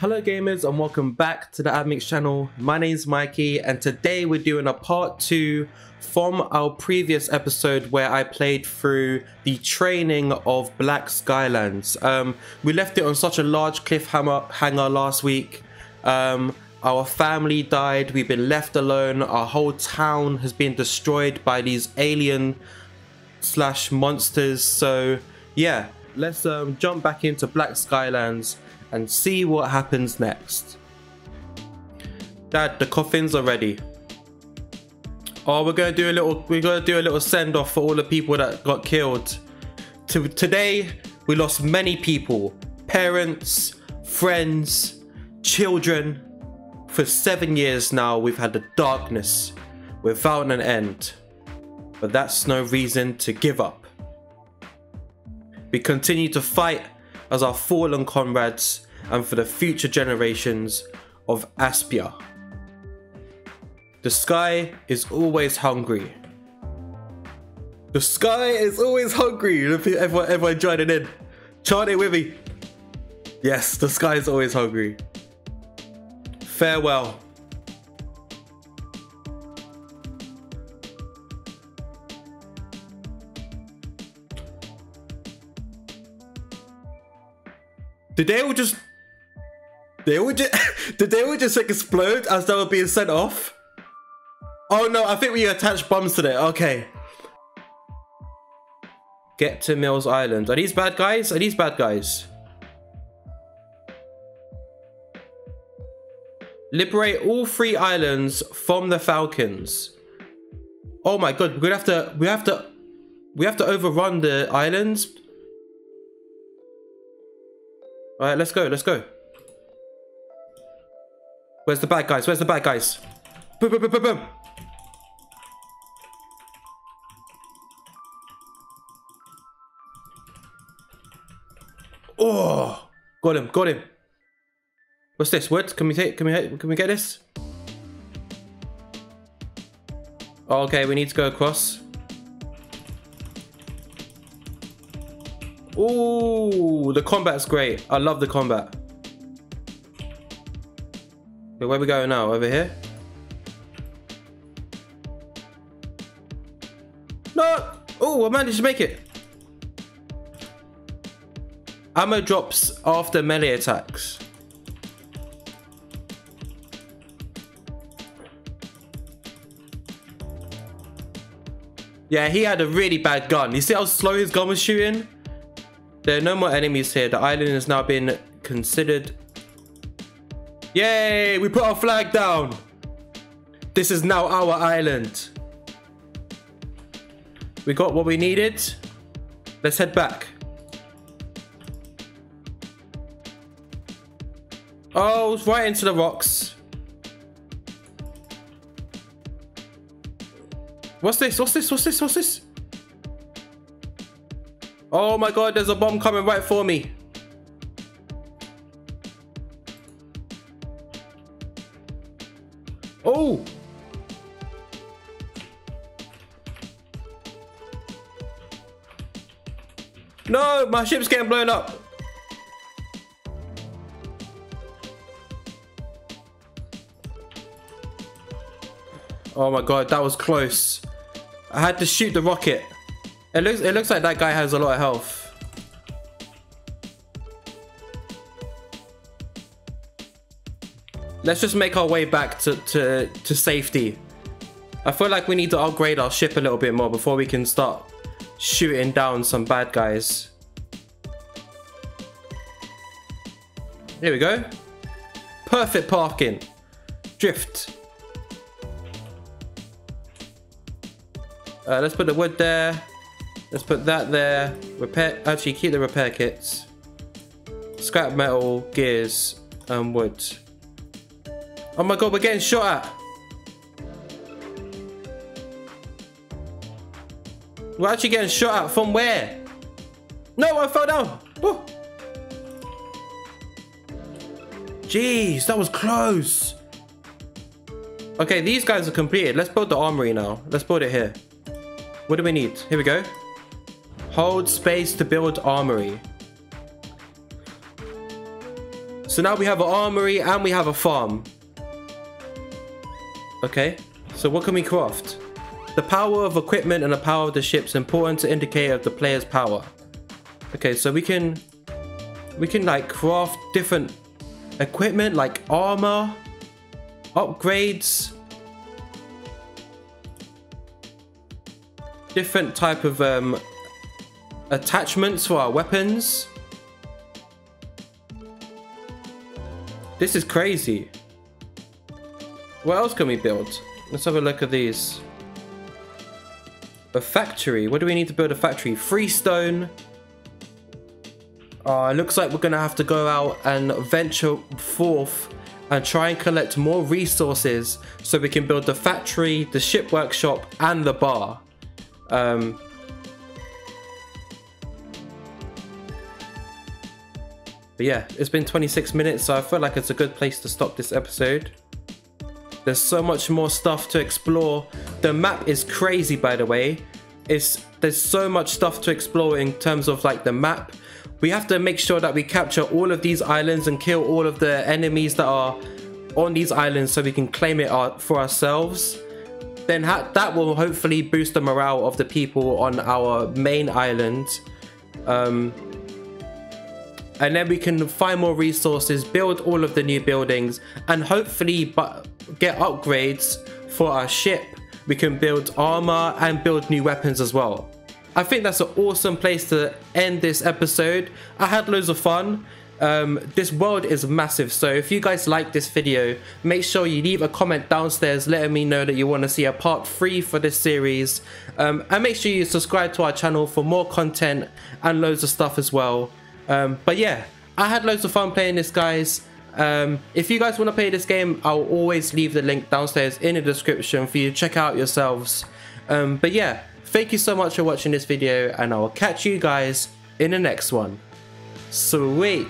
Hello gamers and welcome back to the AdMix channel. My name's Mikey and today we're doing a part 2 from our previous episode where I played through the training of Black Skylands. We left it on such a large cliffhanger last week. Our family died, we've been left alone, our whole town has been destroyed by these alien slash monsters. So yeah, let's jump back into Black Skylands and see what happens next. Dad, the coffins are ready. Oh, we're gonna do a little send-off for all the people that got killed. Today, we lost many people. Parents, friends, children. For 7 years now, we've had the darkness without an end. But that's no reason to give up. We continue to fight as our fallen comrades and for the future generations of Aspia. The sky is always hungry. The sky is always hungry. Everyone joining in. Chant it with me. Yes, the sky is always hungry. Farewell. Did they all just like explode as they were being sent off? Oh no, I think we attached bombs to that. Okay. Get to Mills Island. Are these bad guys? Are these bad guys? Liberate all 3 islands from the Falcons. Oh my god, we're gonna have to overrun the islands. Alright, let's go, let's go. Where's the bad guys? Where's the bad guys? Boom, boom, boom, boom, boom. Oh, got him, got him. What's this? Wood? Can we get this? Oh, okay, we need to go across. Ooh, the combat's great. I love the combat. Wait, where are we going now? Over here? No! Oh, I managed to make it. Ammo drops after melee attacks. Yeah, he had a really bad gun. You see how slow his gun was shooting? There are no more enemies here. The island has now been considered. Yay! We put our flag down! This is now our island. We got what we needed. Let's head back. Oh, it's right into the rocks. What's this? What's this? What's this? What's this? Oh my god, there's a bomb coming right for me. Oh! No, my ship's getting blown up. Oh my god, that was close. I had to shoot the rocket. It looks like that guy has a lot of health. Let's just make our way back to safety. I feel like we need to upgrade our ship a little bit more before we can start shooting down some bad guys. Here we go. Perfect parking. Drift. Let's put the wood there. Let's put that there. Repair. Actually, keep the repair kits. Scrap metal, gears, and wood. Oh my god, we're getting shot at. We're actually getting shot at from where? No, I fell down. Woo. Jeez, that was close. Okay, these guys are completed. Let's build the armory now. Let's build it here. What do we need? Here we go. Hold space to build armory. So now we have an armory and we have a farm. Okay, so what can we craft? The power of equipment and the power of the ships important to indicate of the player's power. Okay, so we can like craft different equipment like armor, upgrades, different type of attachments for our weapons. This is crazy. What else can we build? Let's have a look at these. A factory. What do we need to build a factory? Freestone. It looks like we're gonna have to go out and venture forth and try and collect more resources so we can build the factory, the ship workshop, and the bar. But yeah, it's been 26 minutes, so I feel like it's a good place to stop this episode. There's so much more stuff to explore. The map is crazy, by the way. There's so much stuff to explore in terms of like the map. We have to make sure that we capture all of these islands and kill all of the enemies that are on these islands so we can claim it for ourselves. Then that will hopefully boost the morale of the people on our main island. And then we can find more resources, build all of the new buildings, and hopefully get upgrades for our ship. We can build armor and build new weapons as well. I think that's an awesome place to end this episode. I had loads of fun. This world is massive, so if you guys like this video, make sure you leave a comment downstairs letting me know that you want to see a part 3 for this series, and make sure you subscribe to our channel for more content and loads of stuff as well. But yeah, I had loads of fun playing this, guys. If you guys want to play this game, I'll always leave the link downstairs in the description for you to check out yourselves. But yeah, thank you so much for watching this video, and I'll catch you guys in the next one. Sweet.